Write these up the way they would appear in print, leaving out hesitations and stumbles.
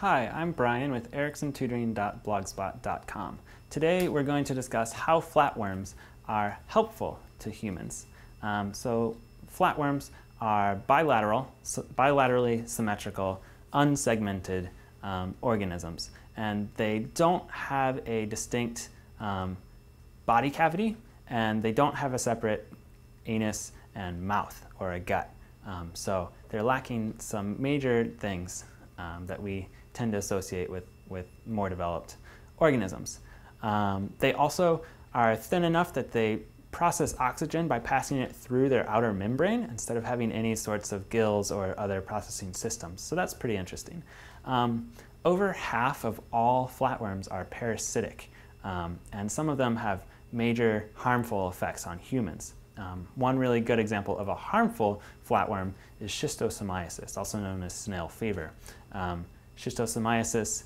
Hi, I'm Brian with EricksonTutoring.blogspot.com. Today we're going to discuss how flatworms are helpful to humans. So flatworms are bilaterally symmetrical, unsegmented organisms, and they don't have a distinct body cavity, and they don't have a separate anus and mouth or a gut. So they're lacking some major things that we tend to associate with more developed organisms. They also are thin enough that they process oxygen by passing it through their outer membrane instead of having any sorts of gills or other processing systems. So that's pretty interesting. Over half of all flatworms are parasitic, and some of them have major harmful effects on humans. One really good example of a harmful flatworm is schistosomiasis, also known as snail fever. Schistosomiasis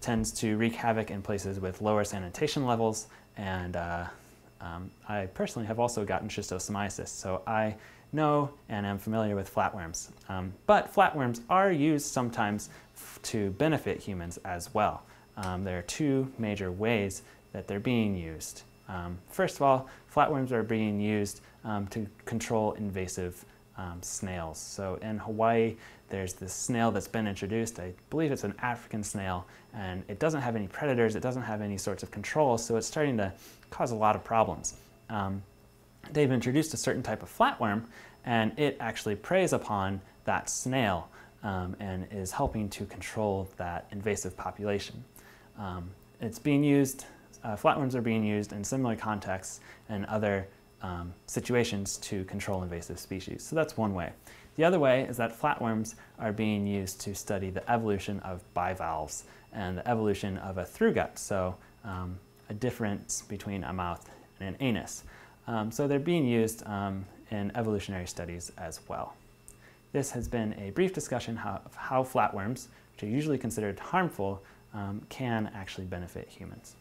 tends to wreak havoc in places with lower sanitation levels, and I personally have also gotten schistosomiasis, so I know and am familiar with flatworms. But flatworms are used sometimes to benefit humans as well. There are two major ways that they're being used. First of all, flatworms are being used to control invasive snails. So in Hawaii, there's this snail that's been introduced. I believe it's an African snail, and it doesn't have any predators, it doesn't have any sorts of controls, so it's starting to cause a lot of problems. They've introduced a certain type of flatworm, and it actually preys upon that snail and is helping to control that invasive population. It's being used flatworms are being used in similar contexts and other situations to control invasive species. So that's one way. The other way is that flatworms are being used to study the evolution of bivalves and the evolution of a through-gut, so a difference between a mouth and an anus. So they're being used in evolutionary studies as well. This has been a brief discussion of how flatworms, which are usually considered harmful, can actually benefit humans.